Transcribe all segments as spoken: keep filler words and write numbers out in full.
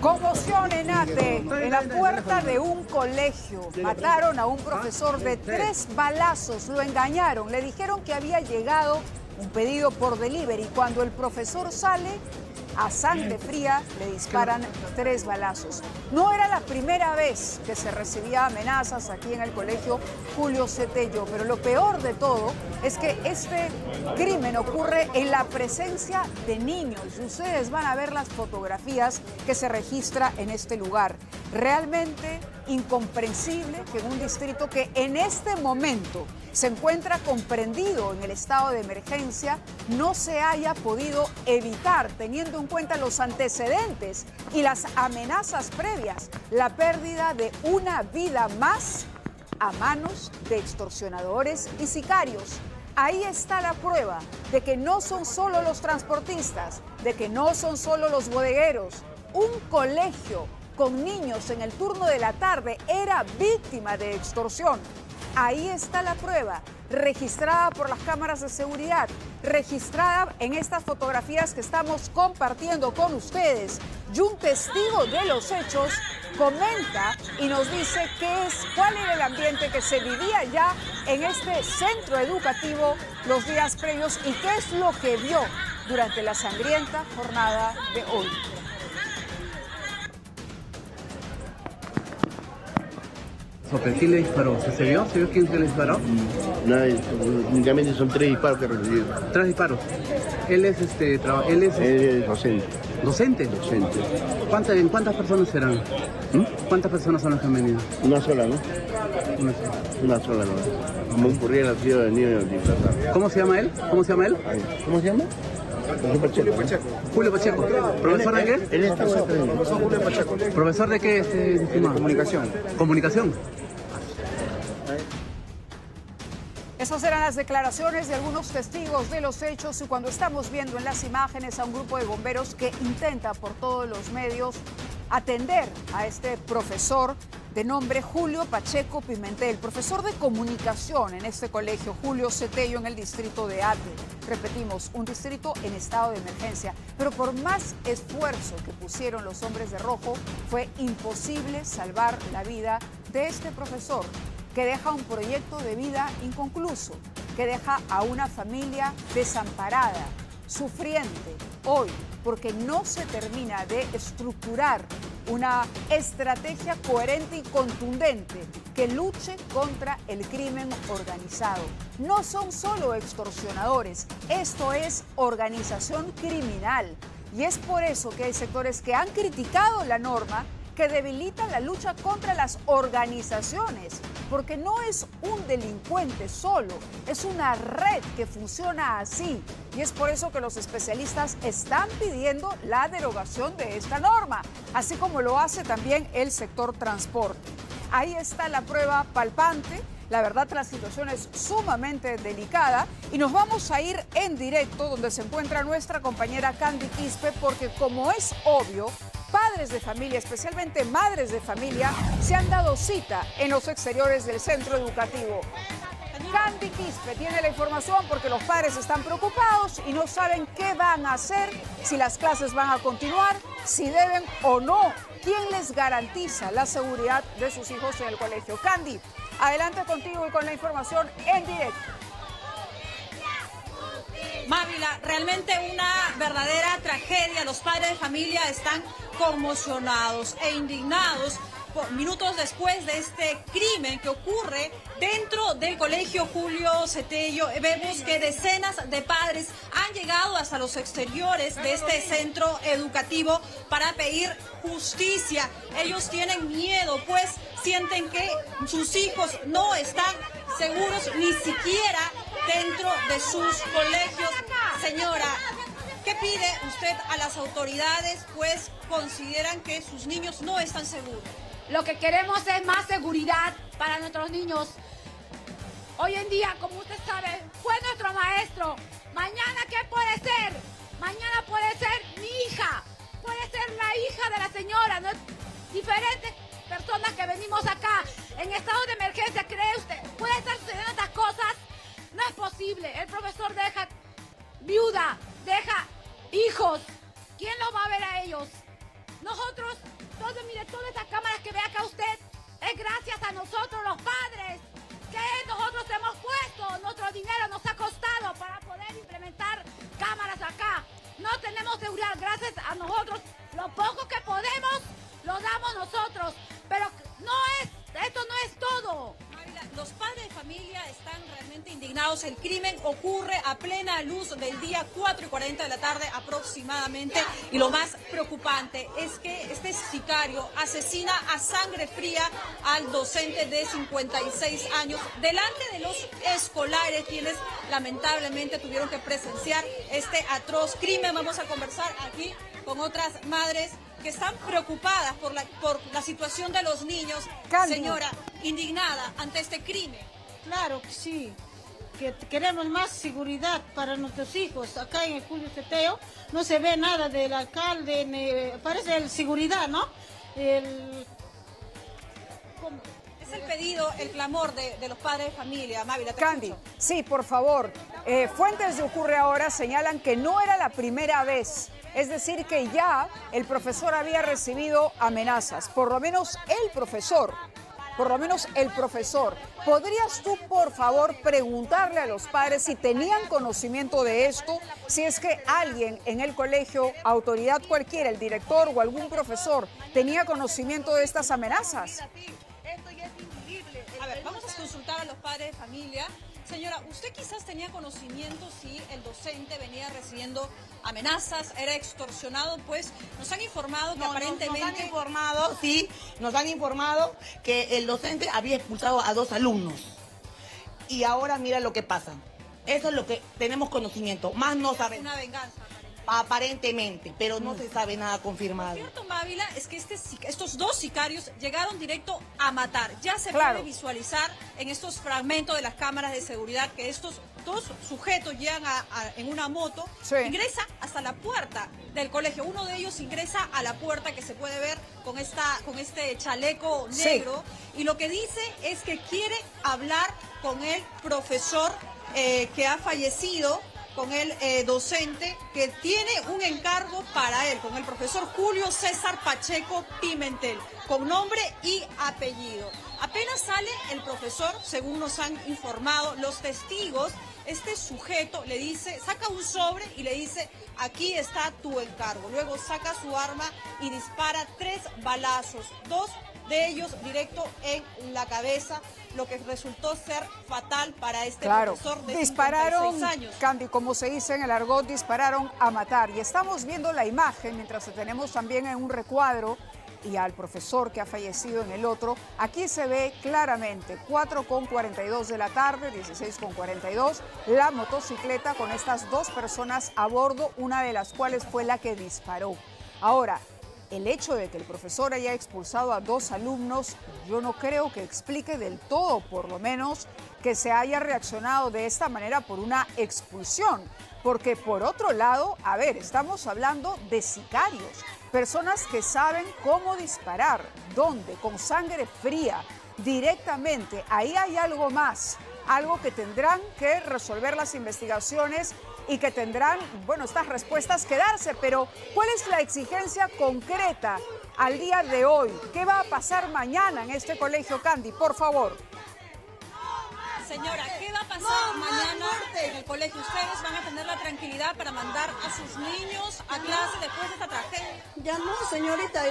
Conmoción en Ate, en la puerta de un colegio. Mataron a un profesor de tres balazos, lo engañaron. Le dijeron que había llegado un pedido por delivery. Cuando el profesor sale, a sangre fría le disparan tres balazos. No era la primera vez que se recibía amenazas aquí en el colegio Julio C. Tello, pero lo peor de todo es que este crimen ocurre en la presencia de niños. Ustedes van a ver las fotografías que se registra en este lugar. Realmente incomprensible que en un distrito que en este momento se encuentra comprendido en el estado de emergencia no se haya podido evitar, teniendo en cuenta los antecedentes y las amenazas previas, la pérdida de una vida más a manos de extorsionadores y sicarios. Ahí está la prueba de que no son solo los transportistas, de que no son solo los bodegueros. Un colegio con niños en el turno de la tarde era víctima de extorsión. Ahí está la prueba, registrada por las cámaras de seguridad, registrada en estas fotografías que estamos compartiendo con ustedes. Y un testigo de los hechos comenta y nos dice qué es, cuál era el ambiente que se vivía ya en este centro educativo los días previos y qué es lo que vio durante la sangrienta jornada de hoy. ¿Sobre quién le disparó? ¿Se vio? ¿Se vio quién se le disparó? No, únicamente son tres disparos que recibió. ¿Tres disparos? Él es este... Traba, él es, él es docente. ¿Docente? Docente. ¿Cuántas, en ¿Cuántas personas serán? ¿Mm? ¿Cuántas personas son las que han venido? Una sola, ¿no? Una sola. Una sola, ¿no? Como ocurría la ciudad de niños disfrazados. ¿Cómo se llama él? ¿Cómo se llama él? ¿Cómo se llama? Julio Pacheco. Julio Pacheco. ¿Profesor de qué? Él es profesor Julio Pacheco. ¿Profesor de qué? De comunicación. ¿Comunicación? Esas eran las declaraciones de algunos testigos de los hechos y cuando estamos viendo en las imágenes a un grupo de bomberos que intenta por todos los medios atender a este profesor de nombre Julio Pacheco Pimentel, profesor de comunicación en este colegio Julio C. Tello en el distrito de Ate. Repetimos, un distrito en estado de emergencia, pero por más esfuerzo que pusieron los hombres de rojo, fue imposible salvar la vida de este profesor, que deja un proyecto de vida inconcluso, que deja a una familia desamparada, sufriente, hoy, porque no se termina de estructurar una estrategia coherente y contundente que luche contra el crimen organizado. No son solo extorsionadores, esto es organización criminal. Y es por eso que hay sectores que han criticado la norma que debilita la lucha contra las organizaciones, porque no es un delincuente solo, es una red que funciona así. Y es por eso que los especialistas están pidiendo la derogación de esta norma, así como lo hace también el sector transporte. Ahí está la prueba palpante. La verdad, la situación es sumamente delicada y nos vamos a ir en directo donde se encuentra nuestra compañera Candy Quispe, porque como es obvio, padres de familia, especialmente madres de familia, se han dado cita en los exteriores del centro educativo. Candy Quispe tiene la información porque los padres están preocupados y no saben qué van a hacer, si las clases van a continuar, si deben o no. ¿Quién les garantiza la seguridad de sus hijos en el colegio? Candy, adelante contigo y con la información en directo. Mávila, realmente una verdadera tragedia. Los padres de familia están conmocionados e indignados minutos después de este crimen que ocurre dentro del colegio Julio C. Tello. Vemos que decenas de padres han llegado hasta los exteriores de este centro educativo para pedir justicia. Ellos tienen miedo, pues sienten que sus hijos no están seguros ni siquiera dentro de sus colegios. Señora, ¿qué pide usted a las autoridades? Pues consideran que sus niños no están seguros. Lo que queremos es más seguridad para nuestros niños. Hoy en día, como usted sabe, fue nuestro maestro. Mañana, ¿qué puede ser? Mañana puede ser mi hija, puede ser la hija de la señora, ¿no? Diferentes personas que venimos acá en estado de emergencia, ¿cree usted? ¿Puede estar sucediendo estas cosas? No es posible. El profesor deja viuda, deja hijos. ¿Quién los va a ver a ellos? Nosotros, todo, mire, todas estas cámaras que ve acá usted, es gracias a nosotros los padres, que nosotros hemos puesto, nuestro dinero nos ha costado para poder implementar cámaras acá. No tenemos seguridad, gracias a nosotros, lo poco que podemos, lo damos nosotros, pero no es, esto no es todo. Los padres de familia están realmente indignados. El crimen ocurre a plena luz del día, cuatro y cuarenta de la tarde aproximadamente. Y lo más preocupante es que este sicario asesina a sangre fría al docente de cincuenta y seis años delante de los escolares, quienes lamentablemente tuvieron que presenciar este atroz crimen. Vamos a conversar aquí con otras madres que están preocupadas por la, por la situación de los niños. Candy. Señora, indignada ante este crimen. Claro que sí, que queremos más seguridad para nuestros hijos. Acá en el Julio C. Tello no se ve nada del alcalde, el, parece el seguridad, ¿no? El, ¿cómo? Es el pedido, el clamor de, de los padres de familia, Mávila. Candy, sí, por favor. Eh, fuentes de Ocurre Ahora señalan que no era la primera vez. Es decir, que ya el profesor había recibido amenazas, por lo menos el profesor, por lo menos el profesor. ¿Podrías tú, por favor, preguntarle a los padres si tenían conocimiento de esto? Si es que alguien en el colegio, autoridad cualquiera, el director o algún profesor, tenía conocimiento de estas amenazas. A ver, vamos a consultar a los padres de familia. Señora, usted quizás tenía conocimiento si el docente venía recibiendo amenazas, era extorsionado, pues nos han informado que no, aparentemente... Nos, nos han informado, sí, nos han informado que el docente había expulsado a dos alumnos. Y ahora mira lo que pasa. Eso es lo que tenemos conocimiento, más no sabemos. Una venganza. Aparentemente, pero no se sabe nada confirmado. Lo cierto, Mávila, es que este, estos dos sicarios llegaron directo a matar. Ya se claro. puede visualizar en estos fragmentos de las cámaras de seguridad que estos dos sujetos llegan a, a, en una moto, sí. ingresa hasta la puerta del colegio. Uno de ellos ingresa a la puerta que se puede ver con, esta, con este chaleco negro. Sí. Y lo que dice es que quiere hablar con el profesor eh, que ha fallecido, con el eh, docente que tiene un encargo para él, con el profesor Julio César Pacheco Pimentel, con nombre y apellido. Apenas sale el profesor, según nos han informado los testigos, este sujeto le dice, saca un sobre y le dice, aquí está tu encargo. Luego saca su arma y dispara tres balazos, dos de ellos directo en la cabeza, lo que resultó ser fatal para este claro. profesor de dispararon, cincuenta y seis años. Candy, como se dice en el argot, dispararon a matar. Y estamos viendo la imagen, mientras tenemos también en un recuadro, y al profesor que ha fallecido en el otro. Aquí se ve claramente, cuatro con cuarenta y dos de la tarde, dieciséis con cuarenta y dos, la motocicleta con estas dos personas a bordo, una de las cuales fue la que disparó. Ahora, el hecho de que el profesor haya expulsado a dos alumnos, yo no creo que explique del todo, por lo menos, que se haya reaccionado de esta manera por una expulsión. Porque por otro lado, a ver, estamos hablando de sicarios, personas que saben cómo disparar, dónde, con sangre fría, directamente. Ahí hay algo más, algo que tendrán que resolver las investigaciones y que tendrán, bueno, estas respuestas que darse, pero ¿cuál es la exigencia concreta al día de hoy? ¿Qué va a pasar mañana en este colegio, Candy? Por favor. Señora, ¿qué va a pasar mañana en el colegio? ¿Ustedes van a tener la tranquilidad para mandar a sus niños a clase después de esta tragedia? Ya no, señorita,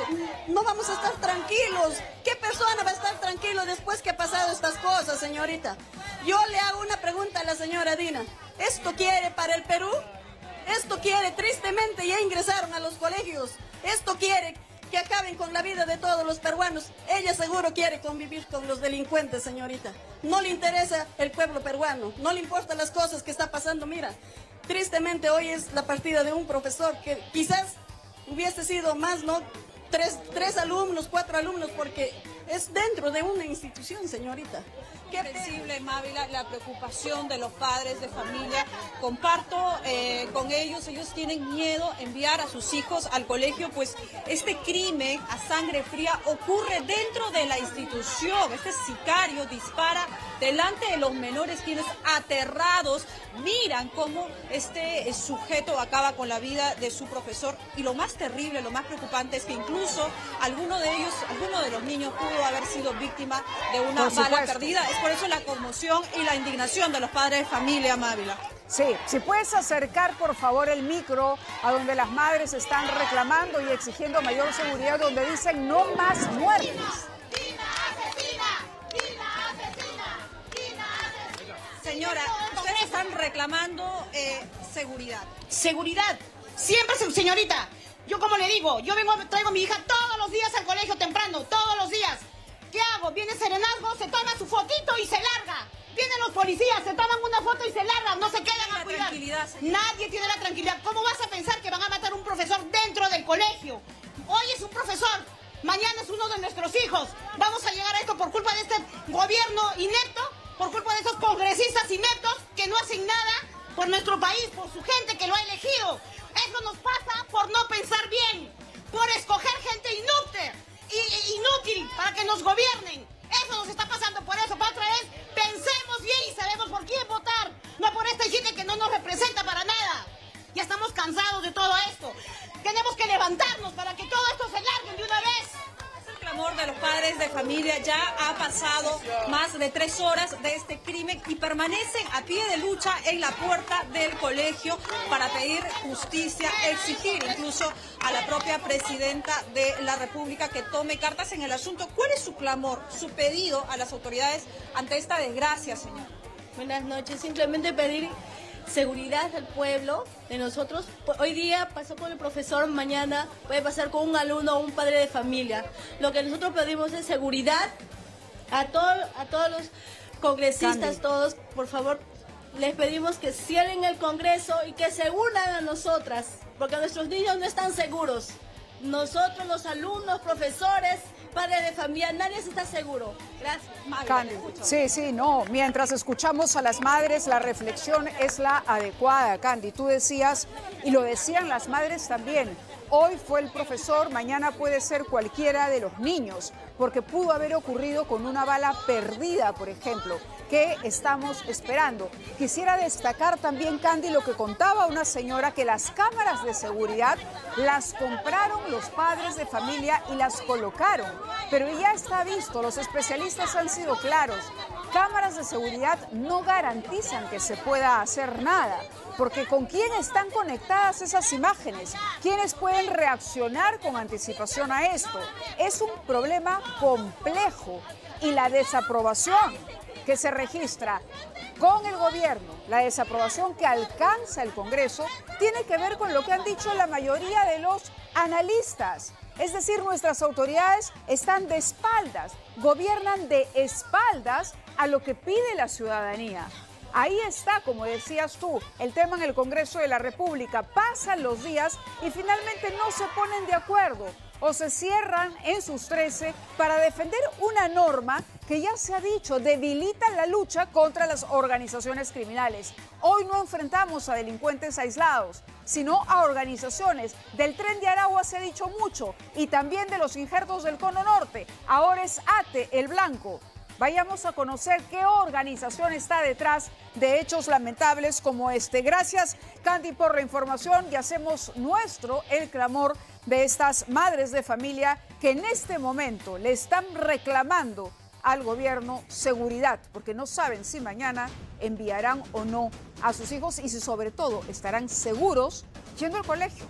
no vamos a estar tranquilos. ¿Qué persona va a estar tranquilo después que ha pasado estas cosas, señorita? Yo le hago una pregunta a la señora Dina. ¿Esto quiere para el Perú? ¿Esto quiere? Tristemente ya ingresaron a los colegios. ¿Esto quiere que acaben con la vida de todos los peruanos? Ella seguro quiere convivir con los delincuentes, señorita. No le interesa el pueblo peruano, no le importan las cosas que está pasando. Mira, tristemente hoy es la partida de un profesor que quizás hubiese sido más, ¿no? Tres, tres alumnos, cuatro alumnos, porque es dentro de una institución, señorita. comprensible, Mávila, la preocupación de los padres de familia. Comparto eh, con ellos, ellos tienen miedo a enviar a sus hijos al colegio, pues este crimen a sangre fría ocurre dentro de la institución. Este sicario dispara delante de los menores, quienes aterrados miran cómo este sujeto acaba con la vida de su profesor. Y lo más terrible, lo más preocupante es que incluso alguno de ellos, alguno de los niños pudo haber sido víctima de una bala perdida. Es por eso la conmoción y la indignación de los padres de familia, Mávila. Sí, si puedes acercar por favor el micro a donde las madres están reclamando y exigiendo mayor seguridad, donde dicen no más muertes. ¡Dina asesina! ¡Dina asesina! ¡Dina asesina! Señora, ustedes están reclamando eh, seguridad. Seguridad, siempre, señorita. Yo como le digo, yo vengo, traigo a mi hija todos los días al colegio temprano, todos los días. ¿Qué hago? Viene serenazgo, se toma su fotito y se larga. Vienen los policías, se toman una foto y se largan, no se quedan a cuidar. Nadie tiene la tranquilidad. ¿Cómo vas a pensar que van a matar a un profesor dentro del colegio? Hoy es un profesor, mañana es uno de nuestros hijos. Vamos a llegar a esto por culpa de este gobierno inepto, por culpa de esos congresistas ineptos que no hacen nada por nuestro país, por su gente que lo ha elegido. Eso nos pasa por no pensar bien, por escoger gente inútil, inútil para que nos gobiernen. Eso nos está pasando, por eso, para otra vez, pensemos bien y sabemos por quién votar, no por esta gente que no nos representa para nada. Ya estamos cansados de todo esto. Tenemos que levantarnos para que todo esto se largue de una vez. El clamor de los padres de familia. Ya ha pasado más de tres horas de este crimen y permanecen a pie de lucha en la puerta del colegio para pedir justicia, exigir incluso a la propia presidenta de la República que tome cartas en el asunto. ¿Cuál es su clamor, su pedido a las autoridades ante esta desgracia, señor? Buenas noches, simplemente pedir seguridad al pueblo, de nosotros. Hoy día pasó con el profesor, mañana puede pasar con un alumno o un padre de familia. Lo que nosotros pedimos es seguridad a, todo, a todos los congresistas, Candy. Todos, por favor, les pedimos que cierren el Congreso y que se unan a nosotras, porque nuestros niños no están seguros. Nosotros, los alumnos, profesores, padres de familia, nadie se está seguro. Gracias. Mávila, sí, sí, no. Mientras escuchamos a las madres, la reflexión es la adecuada, Candy. Tú decías, y lo decían las madres también, hoy fue el profesor, mañana puede ser cualquiera de los niños, porque pudo haber ocurrido con una bala perdida, por ejemplo. ¿Qué estamos esperando? Quisiera destacar también, Candy, lo que contaba una señora, que las cámaras de seguridad las compraron los padres de familia y las colocaron. Pero ya está visto, los especialistas han sido claros, cámaras de seguridad no garantizan que se pueda hacer nada, porque ¿con quién están conectadas esas imágenes? ¿Quiénes pueden reaccionar con anticipación a esto? Es un problema complejo y la desaprobación que se registra con el gobierno, la desaprobación que alcanza el Congreso, tiene que ver con lo que han dicho la mayoría de los analistas. Es decir, nuestras autoridades están de espaldas, gobiernan de espaldas a lo que pide la ciudadanía. Ahí está, como decías tú, el tema en el Congreso de la República. Pasan los días y finalmente no se ponen de acuerdo o se cierran en sus trece para defender una norma que ya se ha dicho debilita la lucha contra las organizaciones criminales. Hoy no enfrentamos a delincuentes aislados, sino a organizaciones. Del Tren de Aragua se ha dicho mucho y también de los injertos del Cono Norte. Ahora es ATE el blanco. Vayamos a conocer qué organización está detrás de hechos lamentables como este. Gracias, Candy, por la información, y hacemos nuestro el clamor de estas madres de familia que en este momento le están reclamando al gobierno seguridad, porque no saben si mañana enviarán o no a sus hijos y si sobre todo estarán seguros yendo al colegio.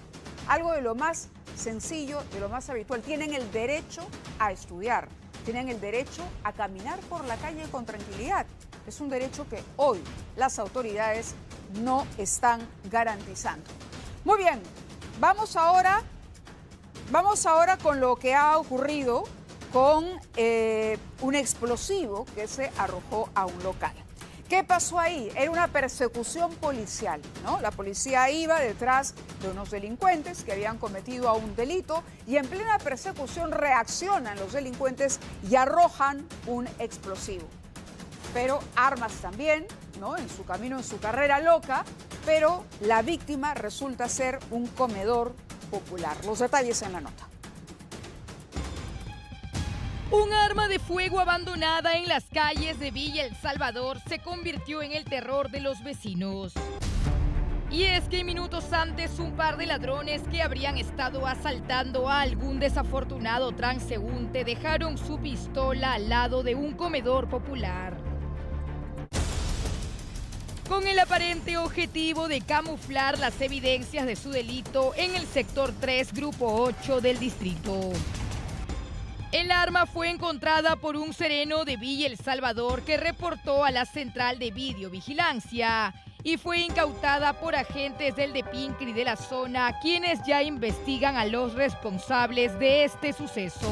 Algo de lo más sencillo, de lo más habitual. Tienen el derecho a estudiar. Tienen el derecho a caminar por la calle con tranquilidad. Es un derecho que hoy las autoridades no están garantizando. Muy bien, vamos ahora, vamos ahora con lo que ha ocurrido con eh, un explosivo que se arrojó a un local. ¿Qué pasó ahí? Era una persecución policial, ¿no? La policía iba detrás de unos delincuentes que habían cometido un delito y en plena persecución reaccionan los delincuentes y arrojan un explosivo. pero armas también, ¿no? En su camino, en su carrera loca, pero la víctima resulta ser un comedor popular. Los detalles en la nota. Un arma de fuego abandonada en las calles de Villa El Salvador se convirtió en el terror de los vecinos. Y es que minutos antes un par de ladrones que habrían estado asaltando a algún desafortunado transeúnte dejaron su pistola al lado de un comedor popular, con el aparente objetivo de camuflar las evidencias de su delito en el sector tres, grupo ocho del distrito. El arma fue encontrada por un sereno de Villa El Salvador que reportó a la central de videovigilancia y fue incautada por agentes del DEPINCRI de la zona, quienes ya investigan a los responsables de este suceso.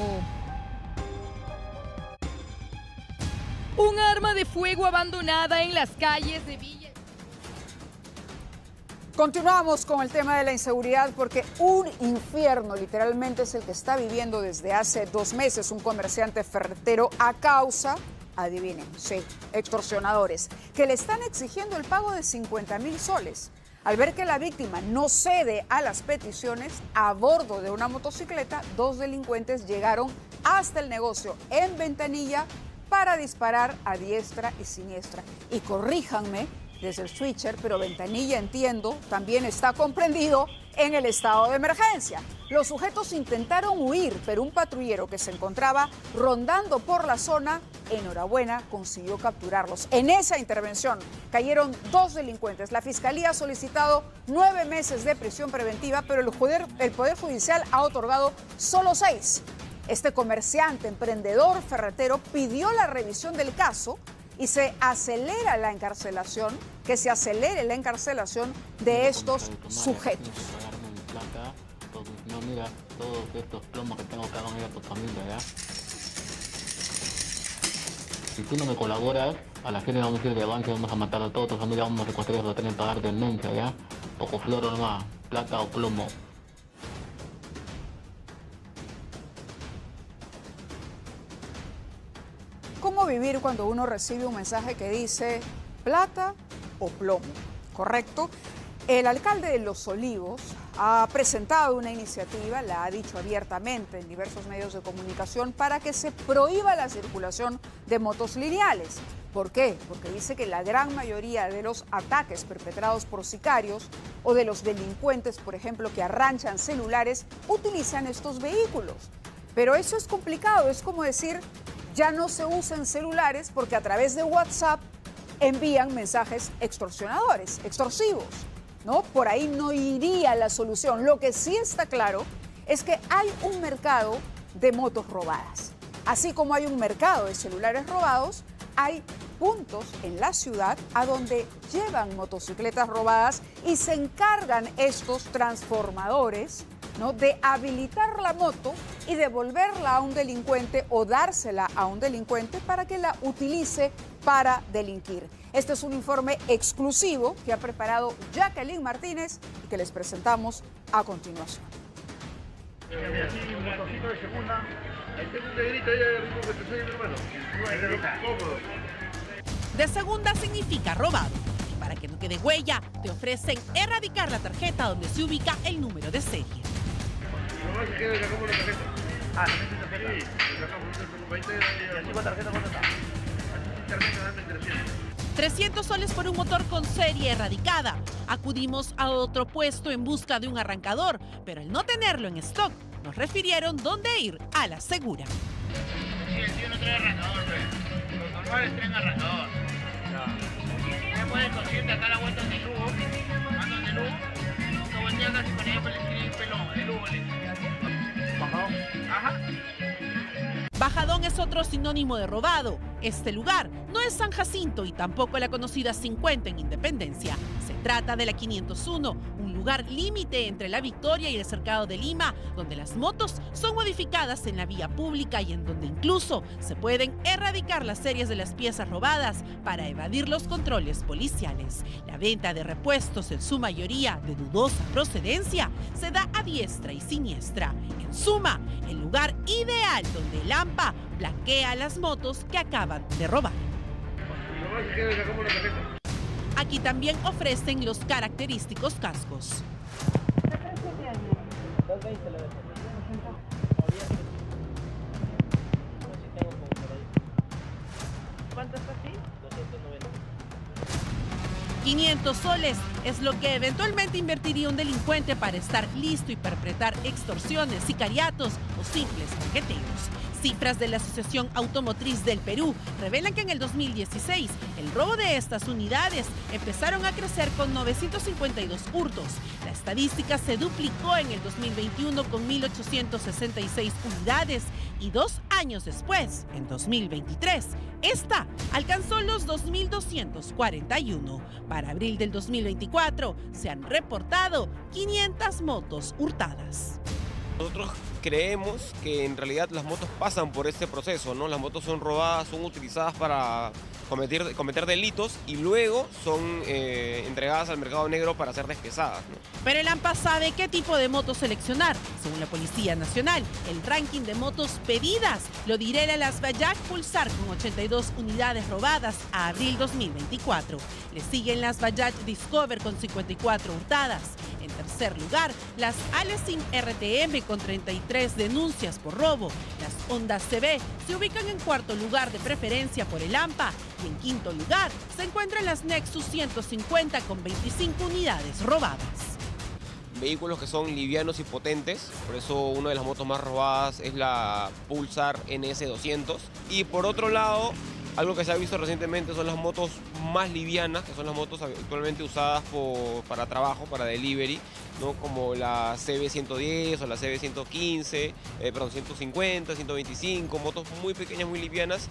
Un arma de fuego abandonada en las calles de Villa. Continuamos con el tema de la inseguridad porque un infierno literalmente es el que está viviendo desde hace dos meses un comerciante ferretero a causa, adivinen, sí, extorsionadores, que le están exigiendo el pago de cincuenta mil soles. Al ver que la víctima no cede a las peticiones, a bordo de una motocicleta, dos delincuentes llegaron hasta el negocio en Ventanilla para disparar a diestra y siniestra. Y corríjanme, desde el switcher, pero Ventanilla, entiendo, también está comprendido en el estado de emergencia. Los sujetos intentaron huir, pero un patrullero que se encontraba rondando por la zona, enhorabuena, consiguió capturarlos. En esa intervención cayeron dos delincuentes. La Fiscalía ha solicitado nueve meses de prisión preventiva, pero el Poder, el poder Judicial ha otorgado solo seis. Este comerciante, emprendedor ferretero, pidió la revisión del caso y se acelera la encarcelación, que se acelere la encarcelación de estos sujetos. Si tú no me colaboras, a la gente vamos a ir de avance, vamos a matar a todos, a tu familia vamos a secuestrar, vamos a tener que pagar denuncia, ¿ya? Poco floro nomás, plata o plomo. ¿Cómo vivir cuando uno recibe un mensaje que dice plata o plomo? ¿Correcto? El alcalde de Los Olivos ha presentado una iniciativa, la ha dicho abiertamente en diversos medios de comunicación, para que se prohíba la circulación de motos lineales. ¿Por qué? Porque dice que la gran mayoría de los ataques perpetrados por sicarios o de los delincuentes, por ejemplo, que arranchan celulares, utilizan estos vehículos. Pero eso es complicado, es como decir, ya no se usan celulares porque a través de WhatsApp envían mensajes extorsionadores, extorsivos, ¿no? Por ahí no iría la solución. Lo que sí está claro es que hay un mercado de motos robadas. Así como hay un mercado de celulares robados, hay puntos en la ciudad a donde llevan motocicletas robadas y se encargan estos transformadores, ¿no?, de habilitar la moto y devolverla a un delincuente o dársela a un delincuente para que la utilice para delinquir. Este es un informe exclusivo que ha preparado Jacqueline Martínez y que les presentamos a continuación. De segunda significa robado. Y para que no quede huella, te ofrecen erradicar la tarjeta donde se ubica el número de serie. trescientos soles por un motor con serie erradicada. Acudimos a otro puesto en busca de un arrancador, pero al no tenerlo en stock, nos refirieron dónde ir a la segura. Sí, el tío no trae arrancador, pues. Los normales traen arrancador. No. Ya puedes conseguirte acá la vuelta de Lugo, mando de Lugo, que voltea casi para allá para el pelón, de Lugo, ¿vale? Bajadón. Ajá. Bajadón es otro sinónimo de robado. Este lugar no es San Jacinto y tampoco la conocida cincuenta en Independencia. Se trata de la quinientos uno, un lugar límite entre La Victoria y el Cercado de Lima, donde las motos son modificadas en la vía pública y en donde incluso se pueden erradicar las series de las piezas robadas para evadir los controles policiales. La venta de repuestos, en su mayoría de dudosa procedencia, se da a diestra y siniestra. En suma, el lugar ideal donde el A M P A blanquea las motos que acaban de robar. Aquí también ofrecen los característicos cascos. ¿Cuánto está aquí? doscientos noventa. quinientos soles es lo que eventualmente invertiría un delincuente para estar listo y perpetrar extorsiones, sicariatos o simples coqueteos. Cifras de la Asociación Automotriz del Perú revelan que en el dos mil dieciséis el robo de estas unidades empezaron a crecer con novecientos cincuenta y dos hurtos. La estadística se duplicó en el dos mil veintiuno con mil ochocientos sesenta y seis unidades y dos años después, en dos mil veintitrés, esta alcanzó los dos mil doscientos cuarenta y uno. Para abril del dos mil veinticuatro se han reportado quinientas motos hurtadas. Nosotros creemos que en realidad las motos pasan por este proceso, ¿no? Las motos son robadas, son utilizadas para cometer, cometer delitos y luego son eh, entregadas al mercado negro para ser despezadas, ¿no? Pero el AMPA sabe qué tipo de motos seleccionar. Según la Policía Nacional, el ranking de motos pedidas lo direla las Bayak Pulsar con ochenta y dos unidades robadas a abril dos mil veinticuatro. Le siguen las Bayak Discover con cincuenta y cuatro hurtadas. En tercer lugar, las Alesim R T M con treinta y tres denuncias por robo. Las Honda C B se ubican en cuarto lugar de preferencia por el AMPA. Y en quinto lugar se encuentran las Nexus ciento cincuenta con veinticinco unidades robadas. Vehículos que son livianos y potentes, por eso una de las motos más robadas es la Pulsar N S doscientos. Y por otro lado, algo que se ha visto recientemente son las motos más livianas, que son las motos actualmente usadas por, para trabajo, para delivery, ¿no? Como la C B ciento diez o la C B ciento quince, eh, perdón, ciento cincuenta, ciento veinticinco, motos muy pequeñas, muy livianas.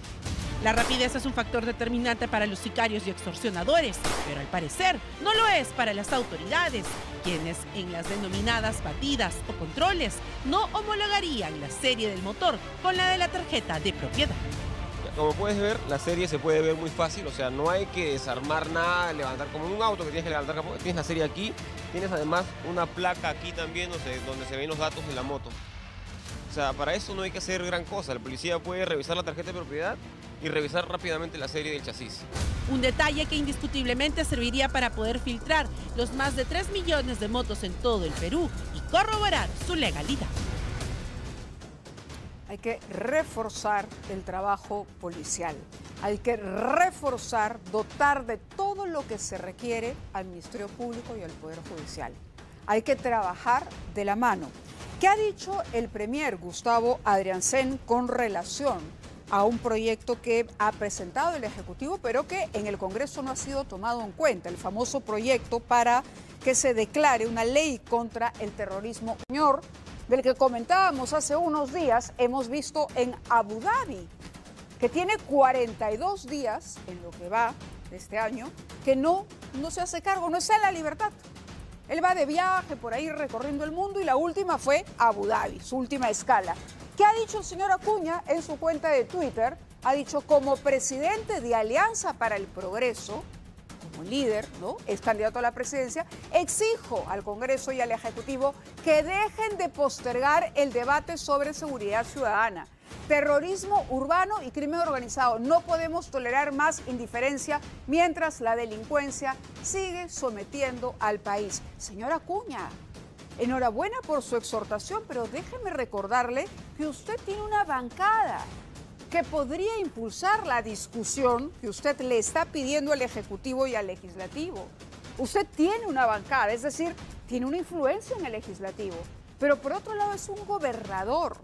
La rapidez es un factor determinante para los sicarios y extorsionadores, pero al parecer no lo es para las autoridades, quienes en las denominadas batidas o controles no homologarían la serie del motor con la de la tarjeta de propiedad. Como puedes ver, la serie se puede ver muy fácil, o sea, no hay que desarmar nada, levantar como un auto que tienes que levantar, tienes la serie aquí, tienes además una placa aquí también, no sé, donde se ven los datos de la moto. O sea, para eso no hay que hacer gran cosa, la policía puede revisar la tarjeta de propiedad y revisar rápidamente la serie del chasis. Un detalle que indiscutiblemente serviría para poder filtrar los más de tres millones de motos en todo el Perú y corroborar su legalidad. Hay que reforzar el trabajo policial, hay que reforzar, dotar de todo lo que se requiere al Ministerio Público y al Poder Judicial. Hay que trabajar de la mano. ¿Qué ha dicho el premier Gustavo Adrianzén con relación a un proyecto que ha presentado el Ejecutivo, pero que en el Congreso no ha sido tomado en cuenta? El famoso proyecto para que se declare una ley contra el terrorismo, señor, del que comentábamos hace unos días, hemos visto en Abu Dhabi, que tiene cuarenta y dos días en lo que va de este año, que no, no se hace cargo, no está en la libertad. Él va de viaje por ahí recorriendo el mundo y la última fue Abu Dhabi, su última escala. ¿Qué ha dicho el señor Acuña en su cuenta de Twitter? Ha dicho, como presidente de Alianza para el Progreso, como líder, ¿no? Es candidato a la presidencia, exijo al Congreso y al Ejecutivo que dejen de postergar el debate sobre seguridad ciudadana, terrorismo urbano y crimen organizado. No podemos tolerar más indiferencia mientras la delincuencia sigue sometiendo al país. Señora Acuña, enhorabuena por su exhortación, pero déjeme recordarle que usted tiene una bancada que podría impulsar la discusión que usted le está pidiendo al Ejecutivo y al Legislativo. Usted tiene una bancada, es decir, tiene una influencia en el Legislativo, pero por otro lado es un gobernador.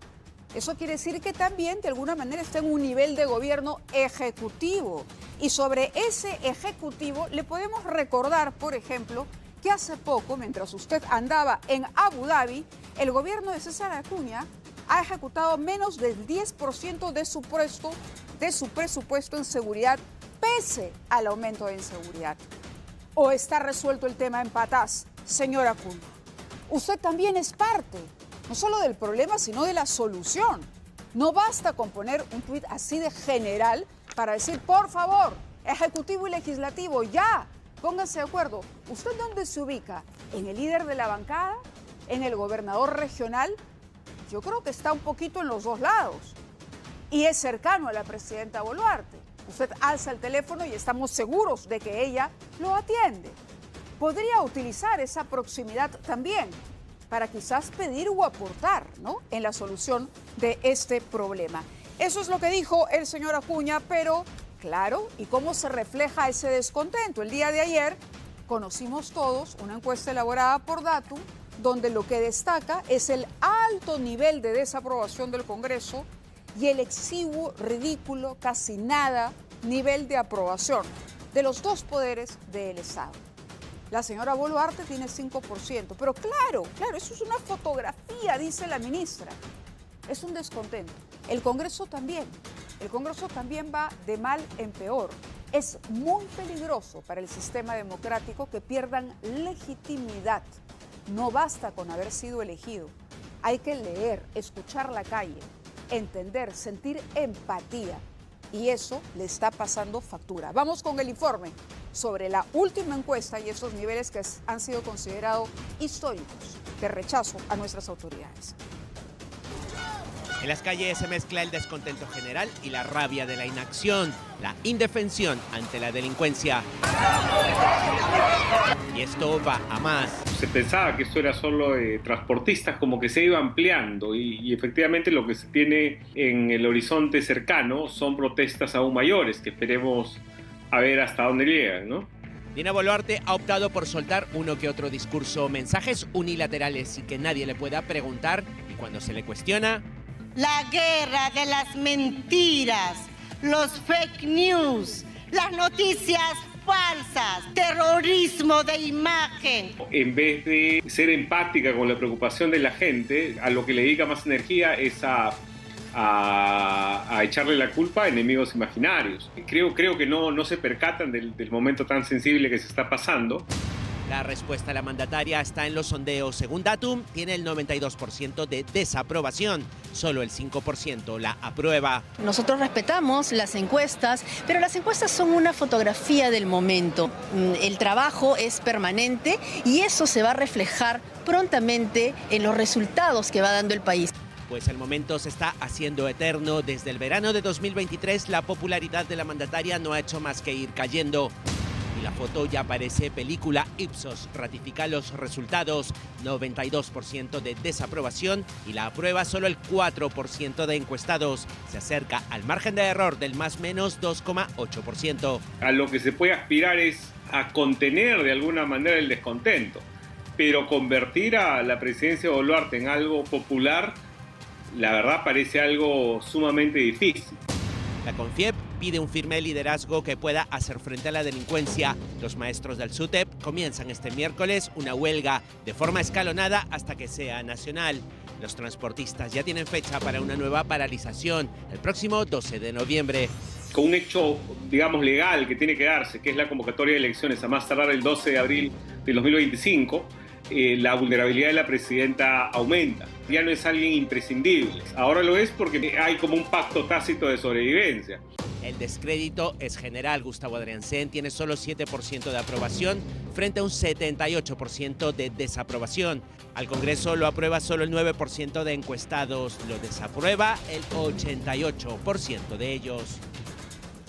Eso quiere decir que también, de alguna manera, está en un nivel de gobierno ejecutivo. Y sobre ese ejecutivo le podemos recordar, por ejemplo, que hace poco, mientras usted andaba en Abu Dhabi, el gobierno de César Acuña ha ejecutado menos del diez por ciento de su, presto, de su presupuesto en seguridad, pese al aumento de inseguridad. ¿O está resuelto el tema en Patás, señora Acuña? Usted también es parte, no solo del problema, sino de la solución. No basta con poner un tuit así de general para decir, por favor, Ejecutivo y Legislativo, ya, pónganse de acuerdo. ¿Usted dónde se ubica? ¿En el líder de la bancada? ¿En el gobernador regional? Yo creo que está un poquito en los dos lados y es cercano a la presidenta Boluarte. Usted alza el teléfono y estamos seguros de que ella lo atiende. Podría utilizar esa proximidad también para quizás pedir o aportar, ¿no?, en la solución de este problema. Eso es lo que dijo el señor Acuña, pero claro, ¿y cómo se refleja ese descontento? El día de ayer conocimos todos una encuesta elaborada por Datum, donde lo que destaca es el alto nivel de desaprobación del Congreso y el exiguo, ridículo, casi nada nivel de aprobación de los dos poderes del Estado. La señora Boluarte tiene cinco por ciento, pero claro, claro, eso es una fotografía, dice la ministra. Es un descontento. El Congreso también, el Congreso también va de mal en peor. Es muy peligroso para el sistema democrático que pierdan legitimidad. No basta con haber sido elegido. Hay que leer, escuchar la calle, entender, sentir empatía. Y eso le está pasando factura. Vamos con el informe sobre la última encuesta y esos niveles que han sido considerados históricos de rechazo a nuestras autoridades. En las calles se mezcla el descontento general y la rabia de la inacción, la indefensión ante la delincuencia. Y esto va a más. Se pensaba que esto era solo de transportistas, como que se iba ampliando y, y efectivamente lo que se tiene en el horizonte cercano son protestas aún mayores que esperemos a ver hasta dónde llegan, ¿no? Dina Boluarte ha optado por soltar uno que otro discurso, mensajes unilaterales y que nadie le pueda preguntar, y cuando se le cuestiona... La guerra de las mentiras, los fake news, las noticias falsas, terrorismo de imagen. En vez de ser empática con la preocupación de la gente, a lo que le dedica más energía es a... A, a echarle la culpa a enemigos imaginarios. Creo, creo que no, no se percatan del, del momento tan sensible que se está pasando. La respuesta a la mandataria está en los sondeos. Según Datum, tiene el noventa y dos por ciento de desaprobación. Solo el cinco por ciento la aprueba. Nosotros respetamos las encuestas, pero las encuestas son una fotografía del momento. El trabajo es permanente y eso se va a reflejar prontamente en los resultados que va dando el país. Pues el momento se está haciendo eterno. Desde el verano de dos mil veintitrés, la popularidad de la mandataria no ha hecho más que ir cayendo. Y la foto ya parece película. Ipsos ratifica los resultados. noventa y dos por ciento de desaprobación y la aprueba solo el cuatro por ciento de encuestados. Se acerca al margen de error del más menos dos coma ocho por ciento. A lo que se puede aspirar es a contener de alguna manera el descontento, pero convertir a la presidencia de Boluarte en algo popular... La verdad parece algo sumamente difícil. La Confiep pide un firme liderazgo que pueda hacer frente a la delincuencia. Los maestros del SUTEP comienzan este miércoles una huelga de forma escalonada hasta que sea nacional. Los transportistas ya tienen fecha para una nueva paralización el próximo doce de noviembre. Con un hecho, digamos, legal que tiene que darse, que es la convocatoria de elecciones a más tardar el doce de abril del dos mil veinticinco, Eh, la vulnerabilidad de la presidenta aumenta. Ya no es alguien imprescindible. Ahora lo es porque hay como un pacto tácito de sobrevivencia. El descrédito es general. Gustavo Adrianzén tiene solo siete por ciento de aprobación frente a un setenta y ocho por ciento de desaprobación. Al Congreso lo aprueba solo el nueve por ciento de encuestados. Lo desaprueba el ochenta y ocho por ciento de ellos.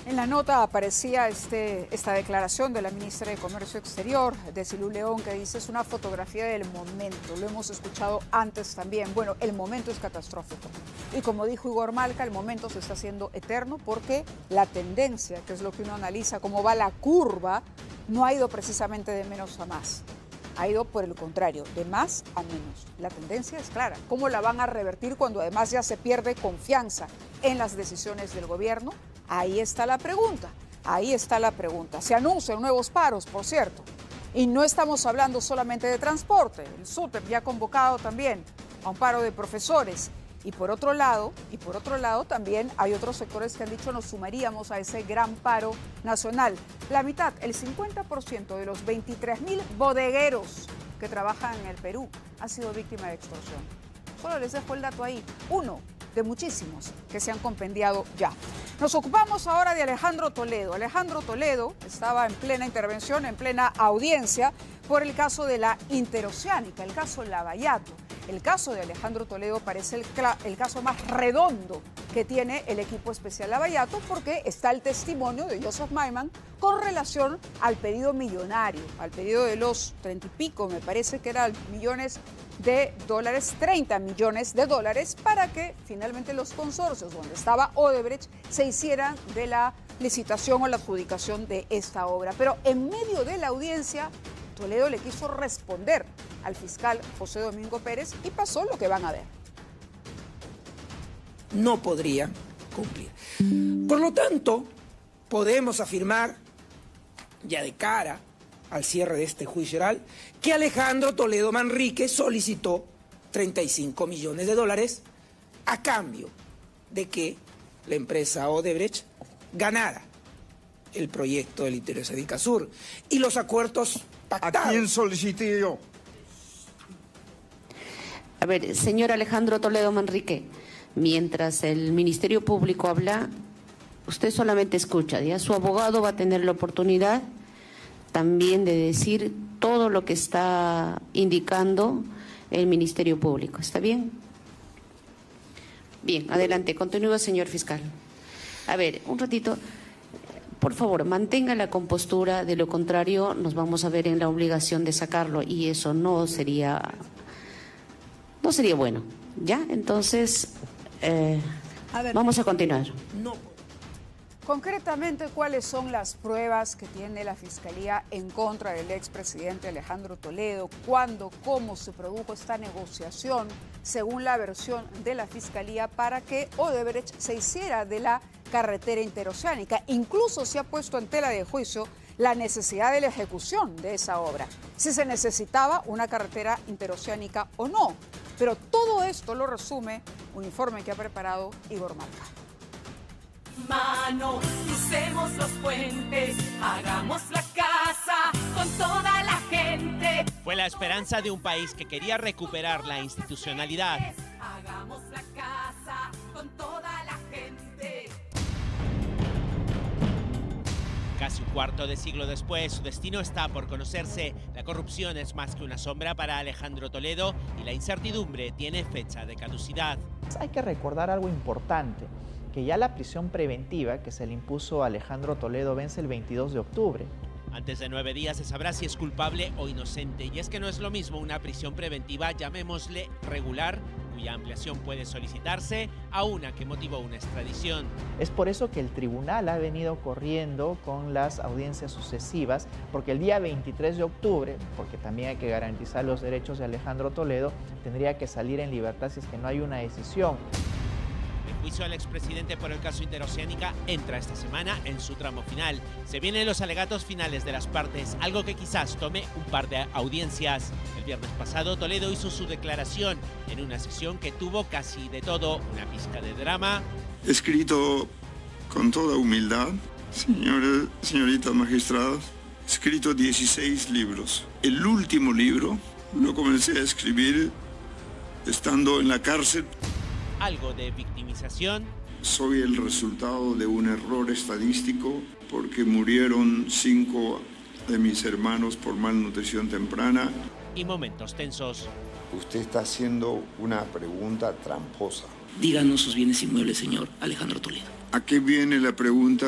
En la nota aparecía este, esta declaración de la ministra de Comercio Exterior, de Silú León, que dice es una fotografía del momento. Lo hemos escuchado antes también. Bueno, el momento es catastrófico. Y como dijo Igor Malca, el momento se está haciendo eterno porque la tendencia, que es lo que uno analiza, cómo va la curva, no ha ido precisamente de menos a más. Ha ido por el contrario, de más a menos. La tendencia es clara. ¿Cómo la van a revertir cuando además ya se pierde confianza en las decisiones del gobierno? Ahí está la pregunta, ahí está la pregunta. Se anuncian nuevos paros, por cierto, y no estamos hablando solamente de transporte. El SUTEP ya ha convocado también a un paro de profesores. Y por otro lado, y por otro lado también hay otros sectores que han dicho nos sumaríamos a ese gran paro nacional. La mitad, el cincuenta por ciento de los veintitrés mil bodegueros que trabajan en el Perú han sido víctimas de extorsión. Solo les dejo el dato ahí, uno de muchísimos que se han compendiado ya. Nos ocupamos ahora de Alejandro Toledo. Alejandro Toledo estaba en plena intervención, en plena audiencia, por el caso de la interoceánica, el caso Lavallato. El caso de Alejandro Toledo parece el, el caso más redondo que tiene el equipo especial Lavallato, porque está el testimonio de Joseph Maiman con relación al pedido millonario, al pedido de los treinta y pico, me parece que eran millones de dólares, treinta millones de dólares, para que finalmente los consorcios donde estaba Odebrecht se hicieran de la licitación o la adjudicación de esta obra. Pero en medio de la audiencia, Toledo le quiso responder al fiscal José Domingo Pérez y pasó lo que van a ver. No podrían cumplir. Por lo tanto, podemos afirmar, ya de cara al cierre de este juicio oral, que Alejandro Toledo Manrique solicitó treinta y cinco millones de dólares a cambio de que la empresa Odebrecht ganara el proyecto del interior de Incasur y los acuerdos pactados. ¿A quién solicité yo? A ver, señor Alejandro Toledo Manrique, mientras el Ministerio Público habla, usted solamente escucha, ya su abogado va a tener la oportunidad también de decir todo lo que está indicando el Ministerio Público. ¿Está bien? Bien, adelante, continúa, señor fiscal. A ver, un ratito, por favor, mantenga la compostura, de lo contrario nos vamos a ver en la obligación de sacarlo y eso no sería, no sería bueno, ¿ya? Entonces, eh, a ver, vamos a continuar. No. Concretamente, ¿cuáles son las pruebas que tiene la Fiscalía en contra del expresidente Alejandro Toledo? ¿Cuándo, cómo se produjo esta negociación, según la versión de la Fiscalía, para que Odebrecht se hiciera de la carretera interoceánica? Incluso se ha puesto en tela de juicio la necesidad de la ejecución de esa obra, si se necesitaba una carretera interoceánica o no. Pero todo esto lo resume un informe que ha preparado Igor Malca. Mano, crucemos los puentes, hagamos la casa con toda la gente. Fue la esperanza de un país que quería recuperar la institucionalidad. Hagamos la casa con toda la gente. Casi un cuarto de siglo después, su destino está por conocerse. La corrupción es más que una sombra para Alejandro Toledo y la incertidumbre tiene fecha de caducidad. Hay que recordar algo importante, que ya la prisión preventiva que se le impuso a Alejandro Toledo vence el veintidós de octubre. Antes de nueve días se sabrá si es culpable o inocente, y es que no es lo mismo una prisión preventiva, llamémosle regular, cuya ampliación puede solicitarse, a una que motivó una extradición. Es por eso que el tribunal ha venido corriendo con las audiencias sucesivas, porque el día veintitrés de octubre, porque también hay que garantizar los derechos de Alejandro Toledo, tendría que salir en libertad si es que no hay una decisión. El juicio al expresidente por el caso Interoceánica entra esta semana en su tramo final. Se vienen los alegatos finales de las partes, algo que quizás tome un par de audiencias. El viernes pasado Toledo hizo su declaración en una sesión que tuvo casi de todo, una pizca de drama. Escrito con toda humildad, señores, señoritas magistradas, escrito dieciséis libros. El último libro lo comencé a escribir estando en la cárcel. Algo de victimización. Soy el resultado de un error estadístico porque murieron cinco de mis hermanos por malnutrición temprana. Y momentos tensos. Usted está haciendo una pregunta tramposa. Díganos sus bienes inmuebles, señor Alejandro Toledo. ¿A qué viene la pregunta?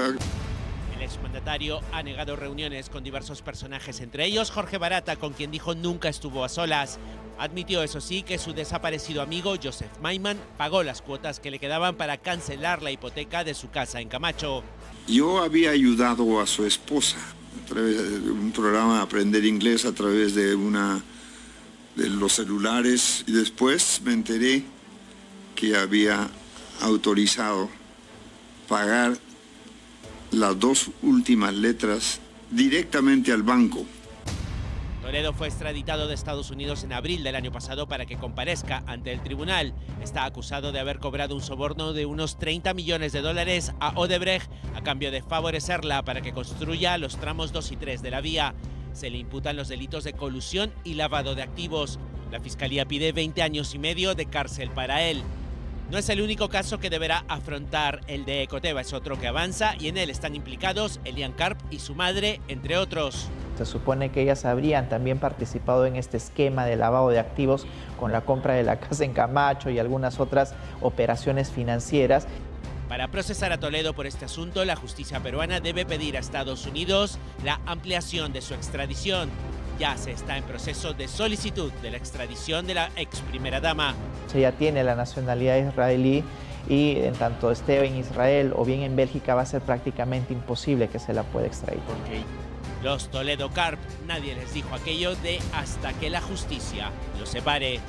El exmandatario ha negado reuniones con diversos personajes, entre ellos Jorge Barata, con quien dijo nunca estuvo a solas. Admitió, eso sí, que su desaparecido amigo Joseph Maiman pagó las cuotas que le quedaban para cancelar la hipoteca de su casa en Camacho. Yo había ayudado a su esposa a través de un programa de aprender inglés a través de, una, de los celulares, y después me enteré que había autorizado pagar las dos últimas letras directamente al banco. Toledo fue extraditado de Estados Unidos en abril del año pasado para que comparezca ante el tribunal. Está acusado de haber cobrado un soborno de unos treinta millones de dólares a Odebrecht a cambio de favorecerla para que construya los tramos dos y tres de la vía. Se le imputan los delitos de colusión y lavado de activos. La Fiscalía pide veinte años y medio de cárcel para él. No es el único caso que deberá afrontar, el de Ecoteva es otro que avanza y en él están implicados Elian Carp y su madre, entre otros. Se supone que ellas habrían también participado en este esquema de lavado de activos con la compra de la casa en Camacho y algunas otras operaciones financieras. Para procesar a Toledo por este asunto, la justicia peruana debe pedir a Estados Unidos la ampliación de su extradición. Ya se está en proceso de solicitud de la extradición de la ex primera dama. Ella tiene la nacionalidad israelí y en tanto esté en Israel o bien en Bélgica va a ser prácticamente imposible que se la pueda extraer. Okay. Los Toledo Carp, nadie les dijo aquello de hasta que la justicia los separe.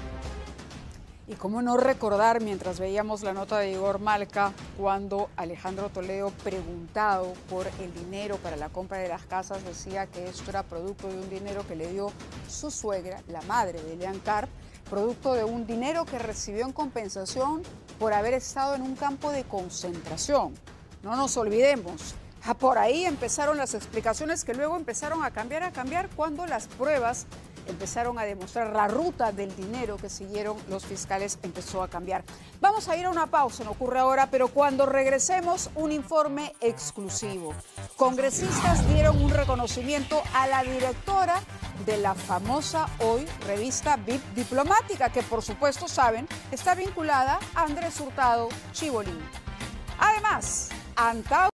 Y cómo no recordar, mientras veíamos la nota de Igor Malca, cuando Alejandro Toledo, preguntado por el dinero para la compra de las casas, decía que esto era producto de un dinero que le dio su suegra, la madre de Elian Carp, producto de un dinero que recibió en compensación por haber estado en un campo de concentración. No nos olvidemos. Por ahí empezaron las explicaciones que luego empezaron a cambiar, a cambiar cuando las pruebas empezaron a demostrar la ruta del dinero que siguieron los fiscales, empezó a cambiar. Vamos a ir a una pausa, no ocurre ahora, pero cuando regresemos, un informe exclusivo. Congresistas dieron un reconocimiento a la directora de la famosa hoy revista B I P Diplomática, que por supuesto saben, está vinculada a Andrés Hurtado Chibolín. Además, Antau...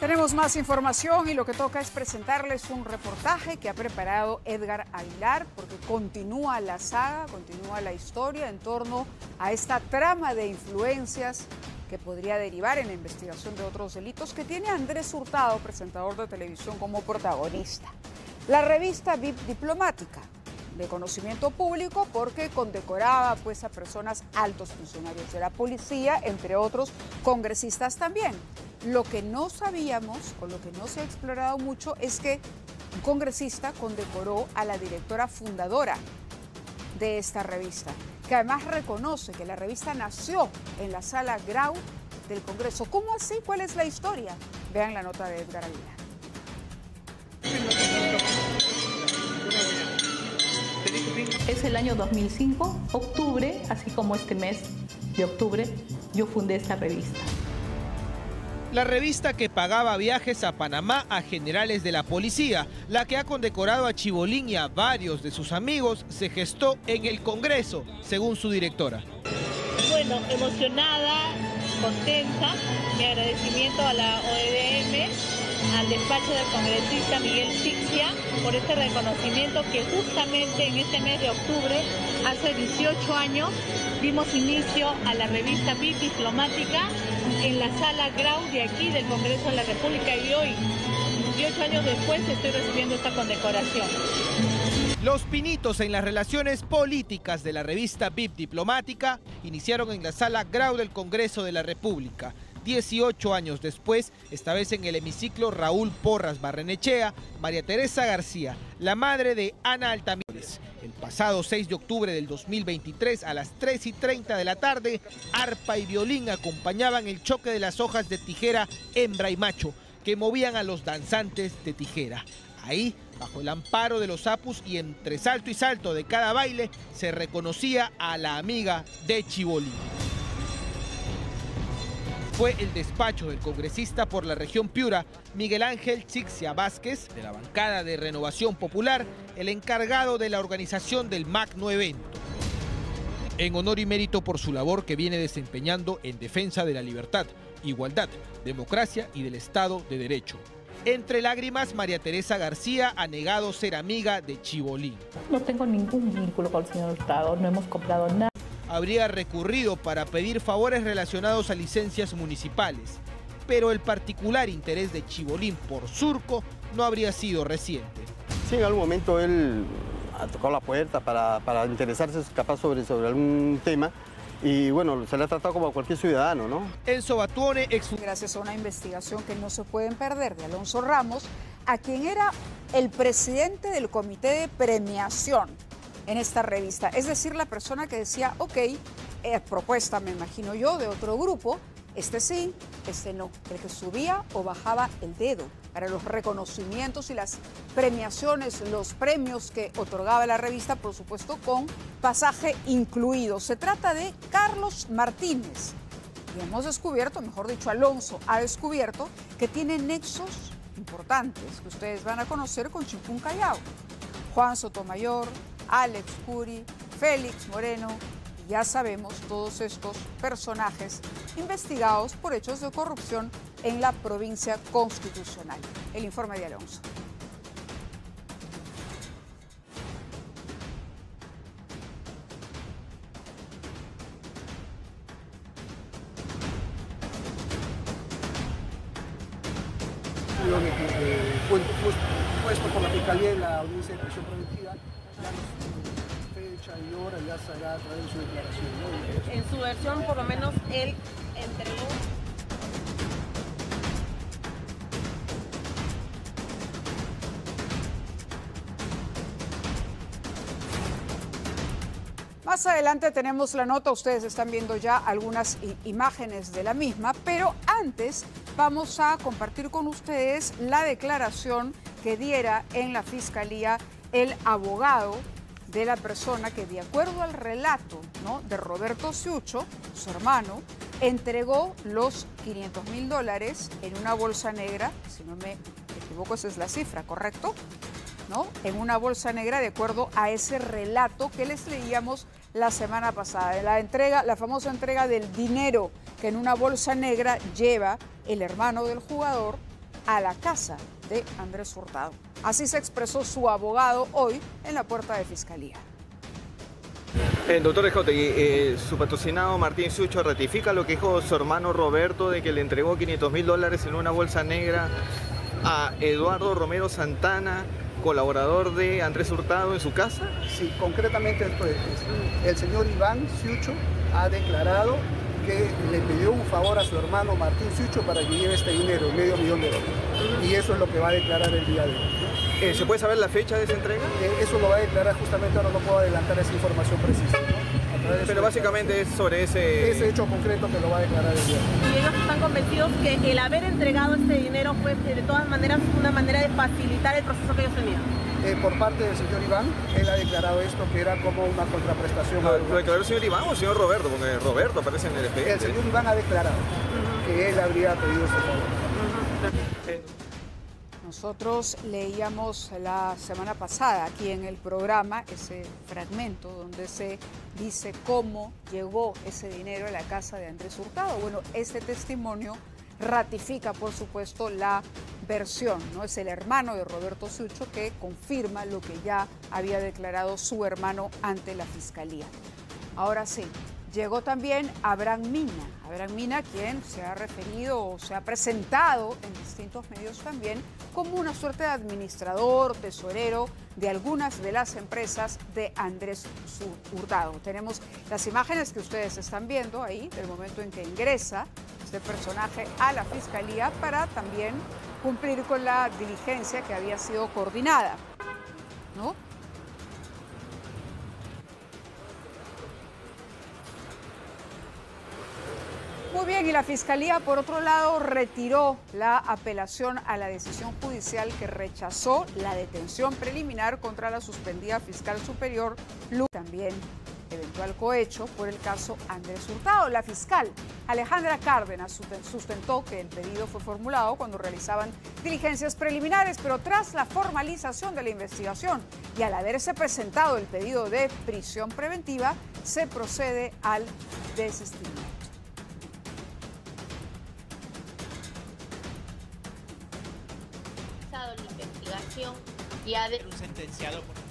Tenemos más información y lo que toca es presentarles un reportaje que ha preparado Edgar Aguilar, porque continúa la saga, continúa la historia en torno a esta trama de influencias que podría derivar en la investigación de otros delitos que tiene Andrés Hurtado, presentador de televisión, como protagonista. La revista B I P Diplomática, de conocimiento público, porque condecoraba pues a personas, altos funcionarios de la policía, entre otros congresistas también. Lo que no sabíamos, o lo que no se ha explorado mucho, es que un congresista condecoró a la directora fundadora de esta revista, que además reconoce que la revista nació en la sala Grau del Congreso. ¿Cómo así? ¿Cuál es la historia? Vean la nota de Edgar Aguilar. Es el año dos mil cinco, octubre, así como este mes de octubre, yo fundé esta revista. La revista que pagaba viajes a Panamá a generales de la policía, la que ha condecorado a Chibolín y a varios de sus amigos, se gestó en el Congreso, según su directora. Bueno, emocionada, contenta, mi agradecimiento a la O D M, al despacho del congresista Miguel Ciccia, por este reconocimiento que justamente en este mes de octubre, hace dieciocho años, dimos inicio a la revista B I P Diplomática en la sala Grau de aquí del Congreso de la República, y hoy, dieciocho años después, estoy recibiendo esta condecoración. Los pinitos en las relaciones políticas de la revista B I P Diplomática iniciaron en la sala Grau del Congreso de la República. dieciocho años después, esta vez en el hemiciclo Raúl Porras Barrenechea, María Teresa García, la madre de Ana Altamires. El pasado seis de octubre del dos mil veintitrés, a las tres y treinta de la tarde, arpa y violín acompañaban el choque de las hojas de tijera hembra y macho, que movían a los danzantes de tijera. Ahí, bajo el amparo de los apus y entre salto y salto de cada baile, se reconocía a la amiga de Chibolín. Fue el despacho del congresista por la región Piura, Miguel Ángel Ciccia Vásquez, de la bancada de Renovación Popular, el encargado de la organización del magno evento. En honor y mérito por su labor que viene desempeñando en defensa de la libertad, igualdad, democracia y del Estado de Derecho. Entre lágrimas, María Teresa García ha negado ser amiga de Chibolín. No tengo ningún vínculo con el señor Hurtado, no hemos comprado nada. Habría recurrido para pedir favores relacionados a licencias municipales, pero el particular interés de Chibolín por Surco no habría sido reciente. Sí, en algún momento él ha tocado la puerta para, para interesarse capaz sobre, sobre algún tema y bueno, se le ha tratado como a cualquier ciudadano, ¿no? Enzo Batuone... Ex... Gracias a una investigación que no se pueden perder de Alonso Ramos, a quien era el presidente del comité de premiación en esta revista, es decir, la persona que decía, ok, eh, propuesta, me imagino yo, de otro grupo, este sí, este no, el que subía o bajaba el dedo para los reconocimientos y las premiaciones, los premios que otorgaba la revista, por supuesto, con pasaje incluido. Se trata de Carlos Martínez, y hemos descubierto, mejor dicho, Alonso ha descubierto que tiene nexos importantes que ustedes van a conocer con Chimpún Callao, Juan Sotomayor, Alex Curi, Félix Moreno ya sabemos, todos estos personajes investigados por hechos de corrupción en la provincia constitucional. El informe de Alonso. Puesto por la Fiscalía en la audiencia de prisión preventiva, fecha y hora ya se hará a través de su declaración, ¿no? En su versión, por lo menos, él entregó. Más adelante tenemos la nota, ustedes están viendo ya algunas imágenes de la misma, pero antes vamos a compartir con ustedes la declaración que diera en la Fiscalía el abogado de la persona que, de acuerdo al relato, ¿no?, de Roberto Siucho, su hermano, entregó los quinientos mil dólares en una bolsa negra, si no me equivoco esa es la cifra, ¿correcto? ¿No? En una bolsa negra, de acuerdo a ese relato que les leíamos la semana pasada, la entrega, la famosa entrega del dinero que en una bolsa negra lleva el hermano del jugador a la casa de Andrés Hurtado. Así se expresó su abogado hoy en la puerta de Fiscalía. Eh, doctor Escotegui, eh, su patrocinado Martín Siucho ratifica lo que dijo su hermano Roberto de que le entregó quinientos mil dólares en una bolsa negra a Eduardo Romero Santana, colaborador de Andrés Hurtado, en su casa. Sí, concretamente esto es, el señor Iván Siucho ha declarado que le pidió un favor a su hermano Martín Siucho para que lleve este dinero, medio millón de dólares. Y eso es lo que va a declarar el día de hoy. Eh, ¿Se puede saber la fecha de esa entrega? Eh, eso lo va a declarar justamente, ahora no puedo adelantar esa información precisa, ¿no? Pero básicamente es sobre ese... ese hecho concreto que lo va a declarar el día de hoy. Y ellos están convencidos que el haber entregado este dinero fue de todas maneras una manera de facilitar el proceso que ellos tenían. Eh, por parte del señor Iván, él ha declarado esto que era como una contraprestación. ¿Lo, ¿Lo declaró el señor Iván o el señor Roberto? Porque Roberto aparece en el expediente. El señor Iván ha declarado uh-huh. que él habría pedido ese favor. Uh-huh. Nosotros leíamos la semana pasada aquí en el programa ese fragmento donde se dice cómo llegó ese dinero a la casa de Andrés Hurtado. Bueno, este testimonio ratifica, por supuesto, la versión, ¿no? Es el hermano de Roberto Siucho que confirma lo que ya había declarado su hermano ante la Fiscalía. Ahora sí, llegó también Abraham Mina, Abraham Mina, quien se ha referido o se ha presentado en distintos medios también como una suerte de administrador, tesorero de algunas de las empresas de Andrés Hurtado. Tenemos las imágenes que ustedes están viendo ahí, del momento en que ingresa este personaje a la Fiscalía para también cumplir con la diligencia que había sido coordinada, ¿no? Muy bien, y la Fiscalía, por otro lado, retiró la apelación a la decisión judicial que rechazó la detención preliminar contra la suspendida fiscal superior Luz, también eventual cohecho por el caso Andrés Hurtado. La fiscal Alejandra Cárdenas sustentó que el pedido fue formulado cuando realizaban diligencias preliminares, pero tras la formalización de la investigación y al haberse presentado el pedido de prisión preventiva, se procede al desistimiento. La investigación y ha de... sentenciado por...